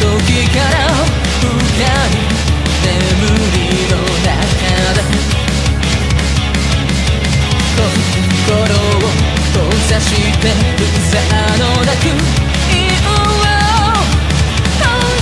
時から深い眠りの中で心を閉ざして嘘のなく Down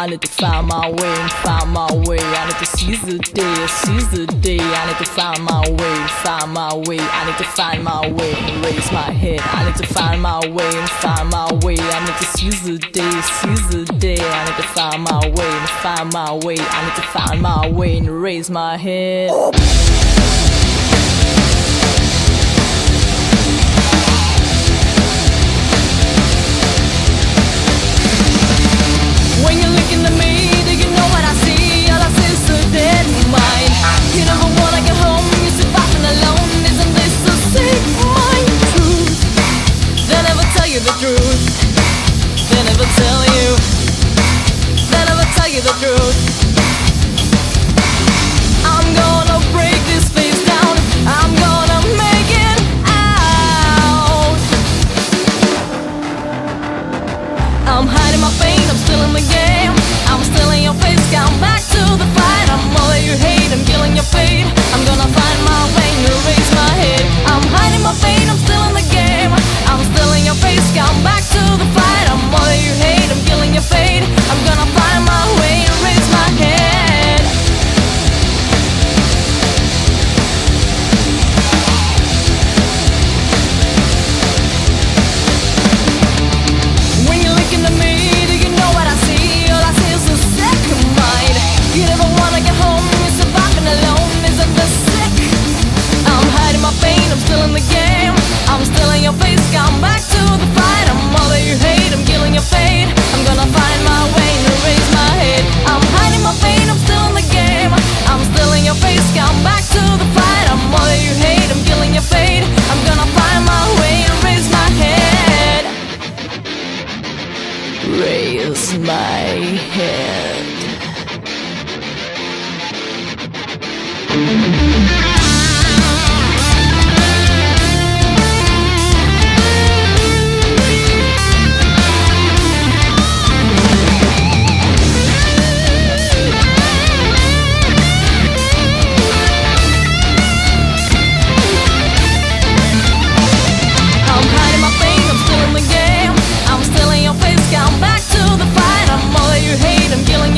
I need to find my way, find my way. I need to seize the day, seize the day. I need to find my way, find my way. I need to find my way and raise my head. I need to find my way, find my way. I need to seize the day, seize the day. I need to find my way, find my way. I need to find my way and raise my head. The truth. I'm gonna break this place down. I'm gonna make it out. I'm hiding my pain, I'm still in the game. I'm still in your face, come back to the fight. I'm all that you hate, I'm killing your fate. I'm gonna find my way, you raise my head. I'm hiding my pain, I'm still in the game. I'm still in your face, come back to the fight. I'm all that you hate, I'm killing your fate. I'm gonna find my way. Raise my head. I'm killing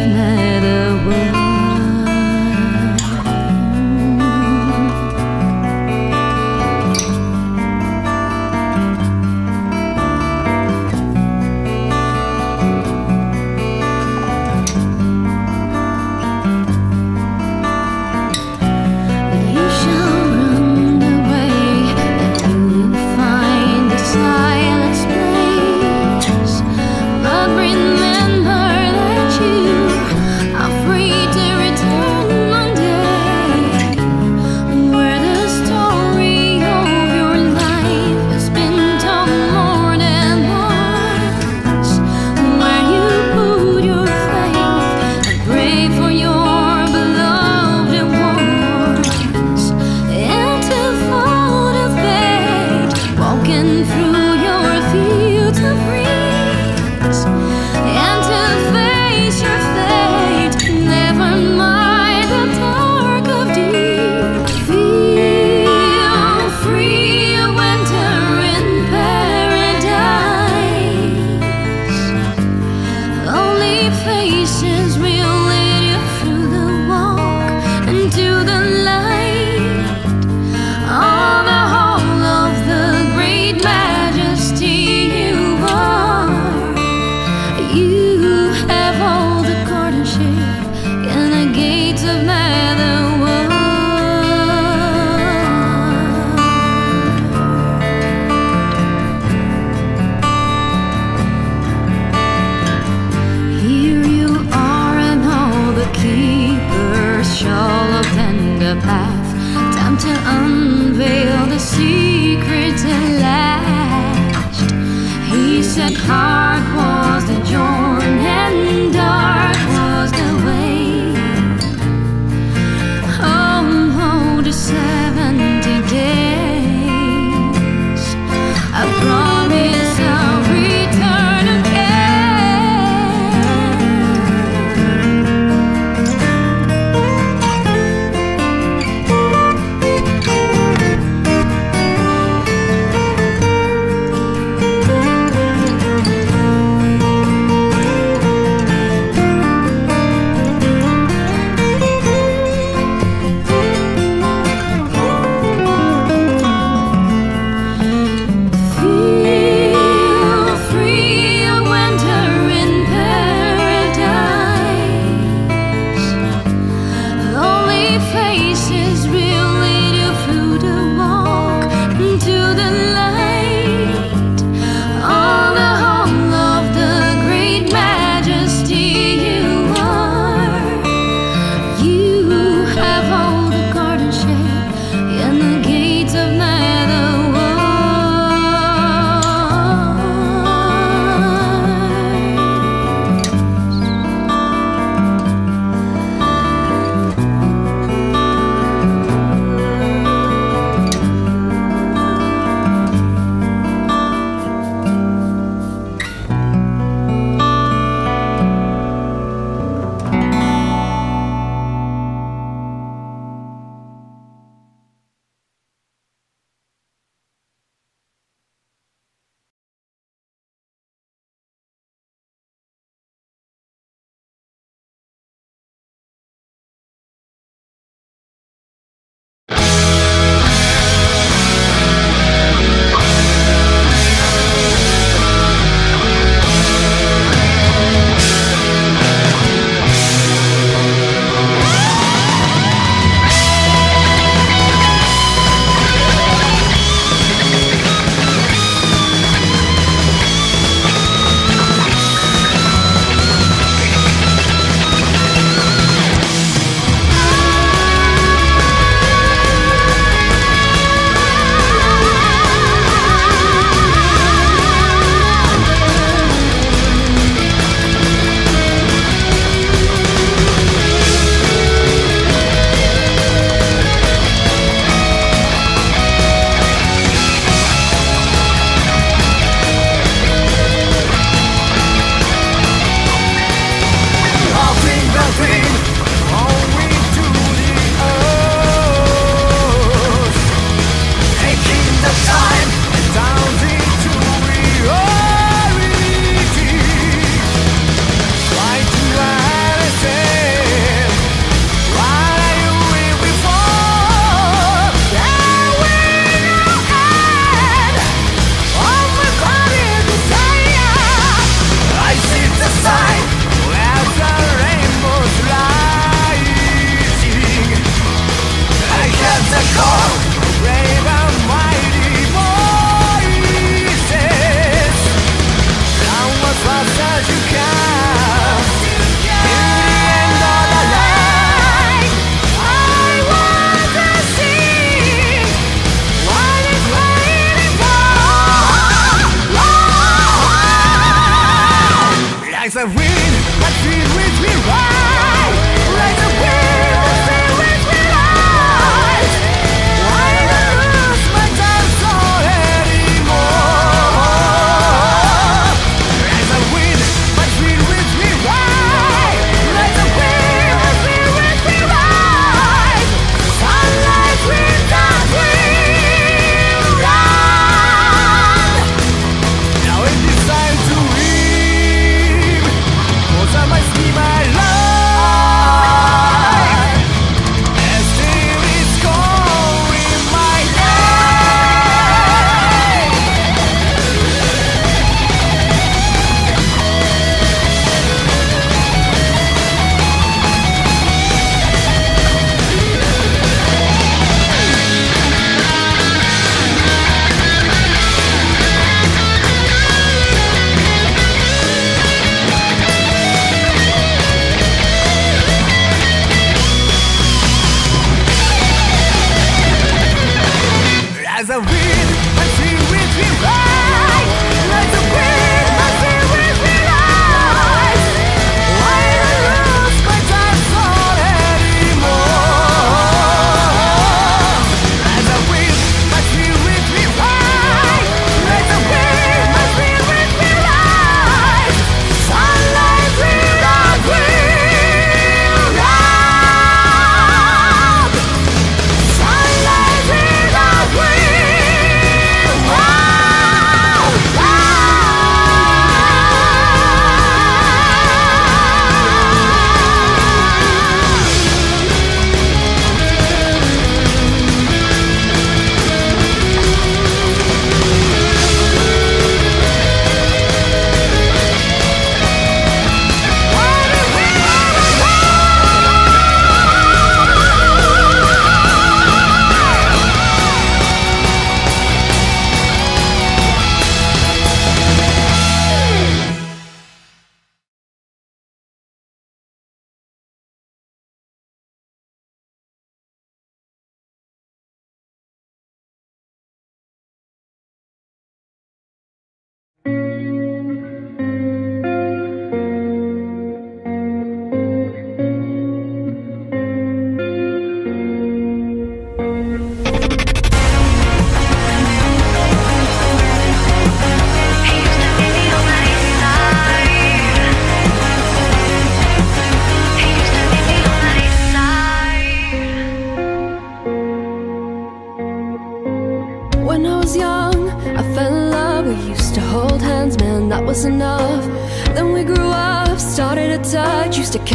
have met a woman. You shall run away, and you will find a silent place. But remember that you are free to return one day, where the story of your life has been told more than once, where you put your faith and pray for your beloved ones, and to follow the fate walking through your fields of reeds, and to face your fate. Never mind the dark of deep. Feel free, a winter in paradise. Only faces will lead you through the walk and to the light. On the whole of the great majesty you are, you have all the guardianship in the gates of Netherworld. Here you are.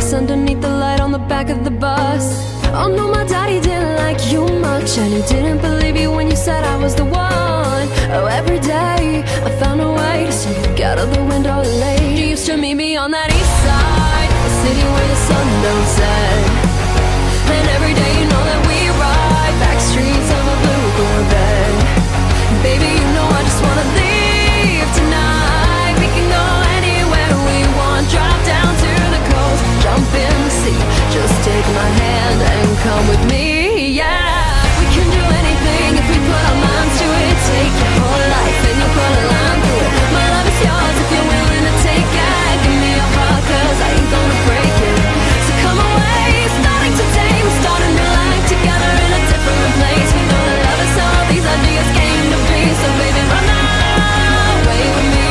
us underneath the light on the back of the bus. Oh no, my daddy didn't like you much, and he didn't believe you when you said I was the one. Oh, every day I found a way to see you out of the window late. You used to meet me on that east side, the city where the sun don't set. And every day you know that we ride back streets of a blue Corvette. Baby, you know I just wanna leave tonight. We can go anywhere we want, drive down to the coast, jump in the sea, just take my hand and come with me, yeah. We can do anything if we put our minds to it. Take your whole life and you put a line through it. My love is yours if you're willing to take it. Give me your heart, cause I ain't gonna break it. So come away, starting today, we're starting to life together in a different place. We know that love is all these ideas came to be, so baby, run away with me.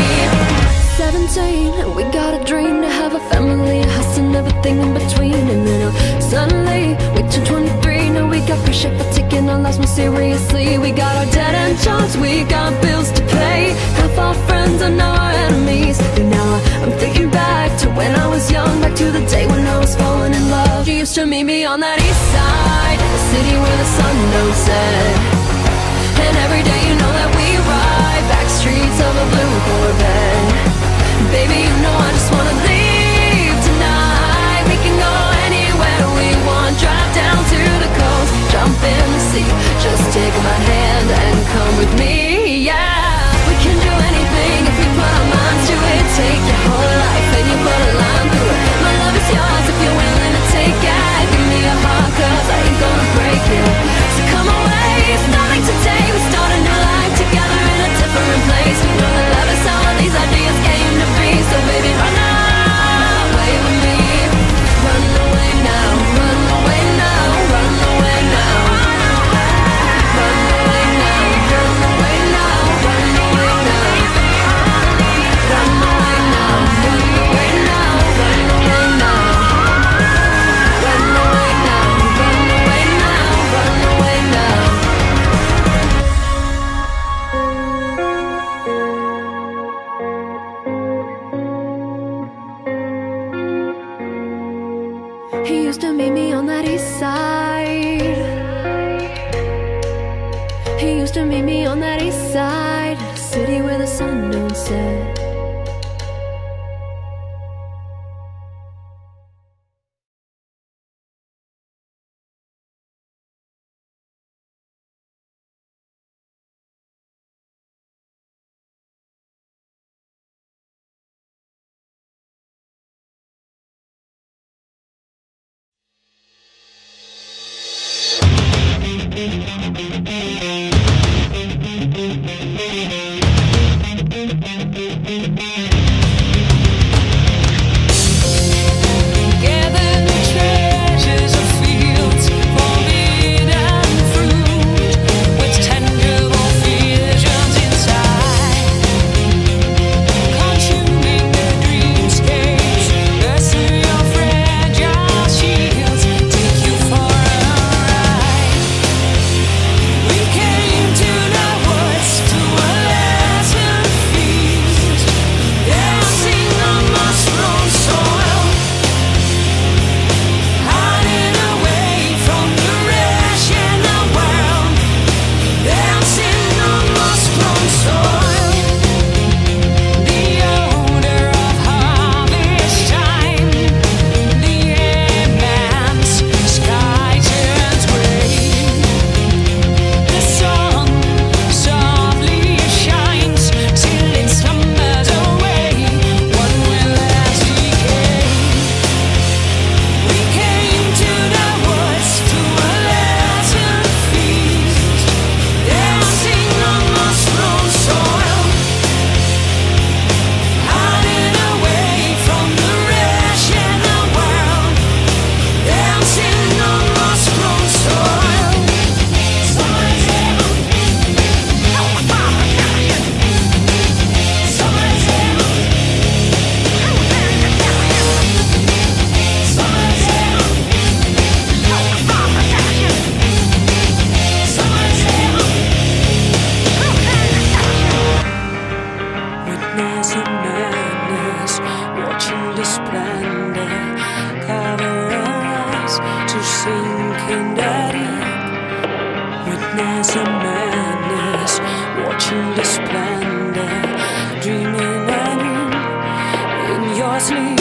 17, and we got a dream to have a family, a house and everything in between. And then suddenly, we turned 23, now we got pressure for taking our lives more seriously. We got our dead end jobs, we got bills to pay. Half our friends are now our enemies. And now I'm thinking back to when I was young, back to the day when I was falling in love. You used to meet me on that east side, the city where the sun don't set. And every day you know that we ride back streets of a blue Corvette. Baby, you know I just wanna leave tonight. We can go anywhere we want, drive down to the coast, jump in the sea, just take my hand and come with me, yeah. We can do anything if we put our minds to it. Take your whole life and you put a line through it. My love is yours if you're willing to take it. Give me your heart, cause I ain't gonna break it. So come away, it's not like today, we start a new life together in a different place. We know that love is all these ideas came to be, so baby, run away with me. Run away now, run away now, run away now. Run away now, run away now, run away now. Run away now, run away now, run away now. Run away now, run away now, run away now. He used to meet me on that east side. He used to meet me on that east side, city where the sun don't set. sinking deep. Witness a madness, watching the splendor, dreaming anew in your sleep.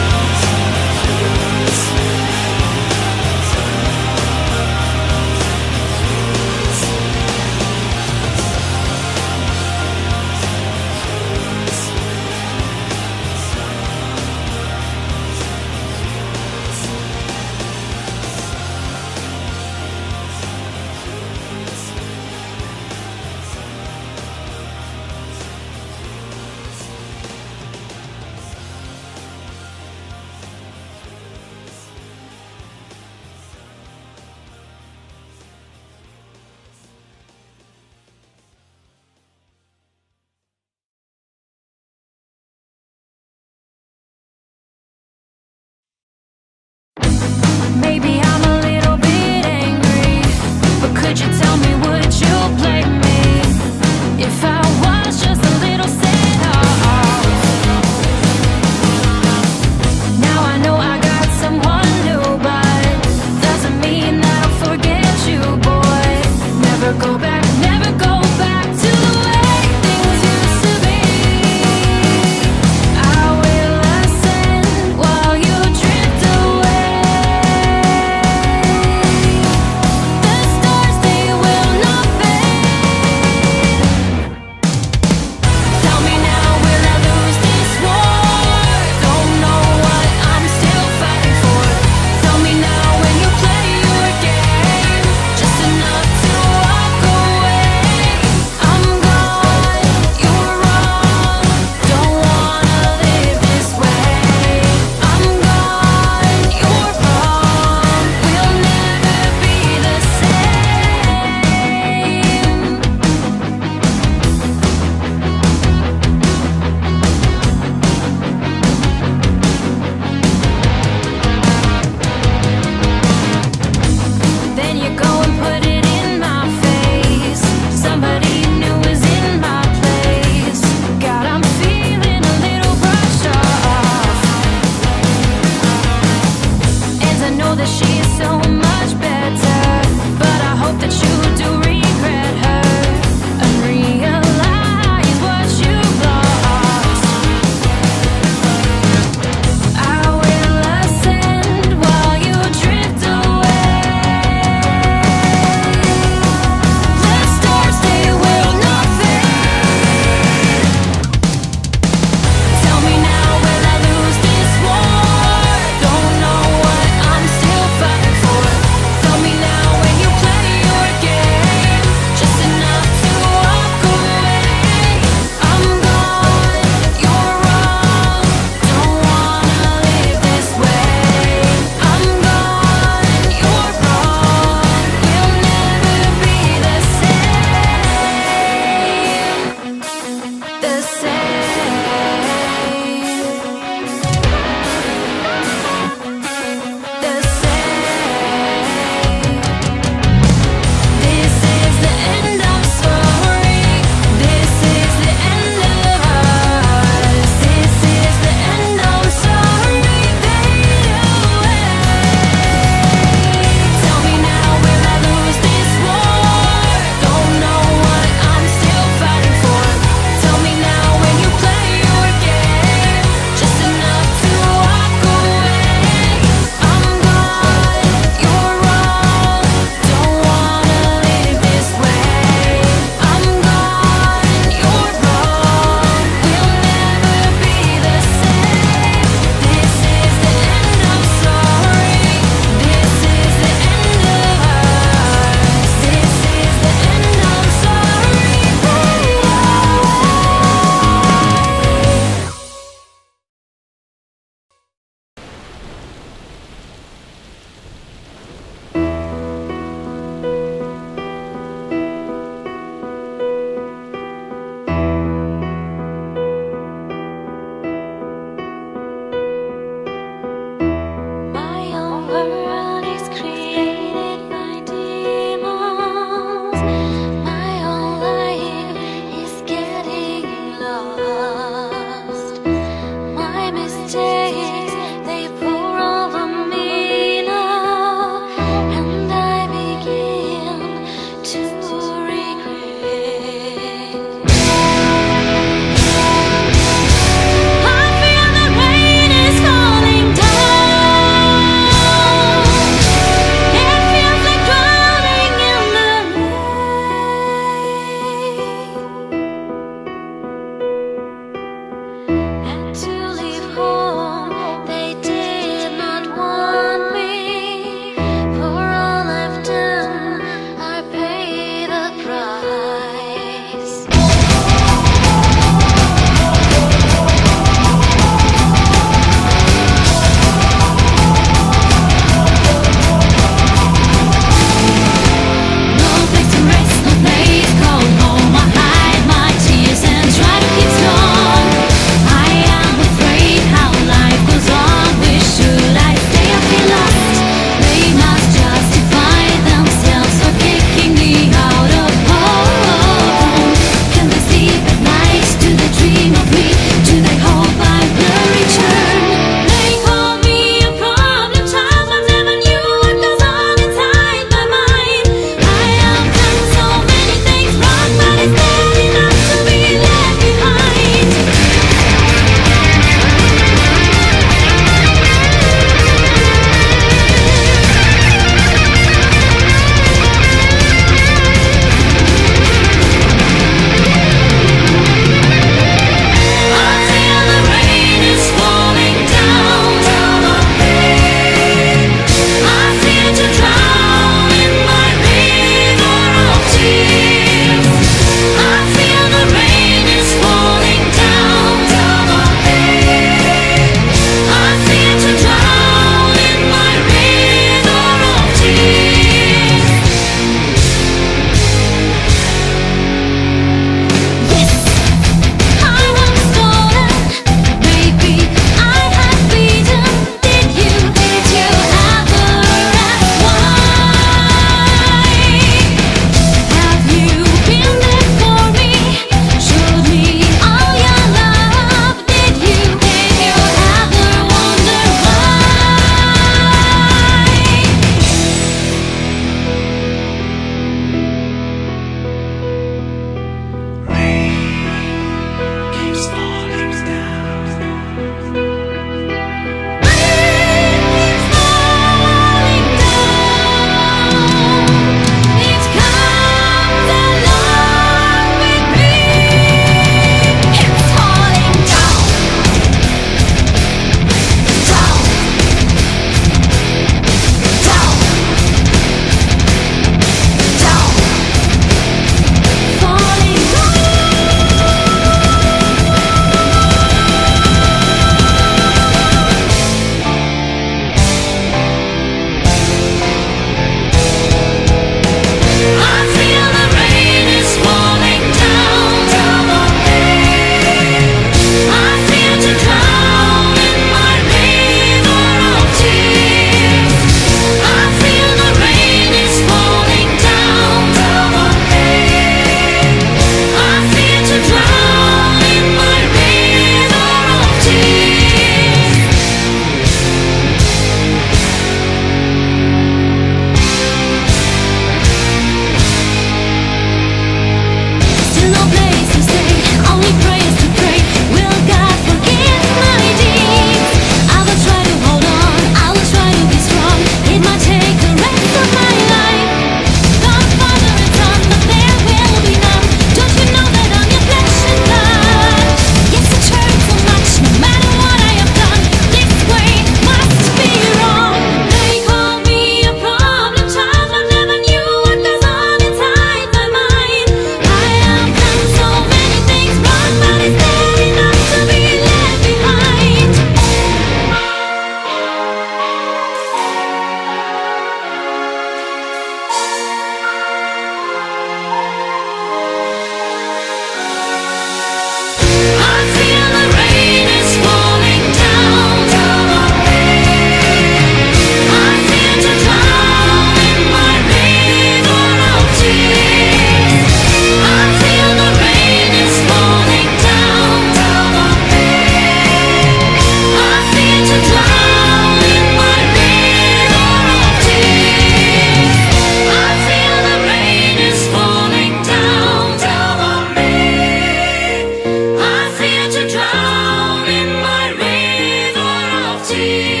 see.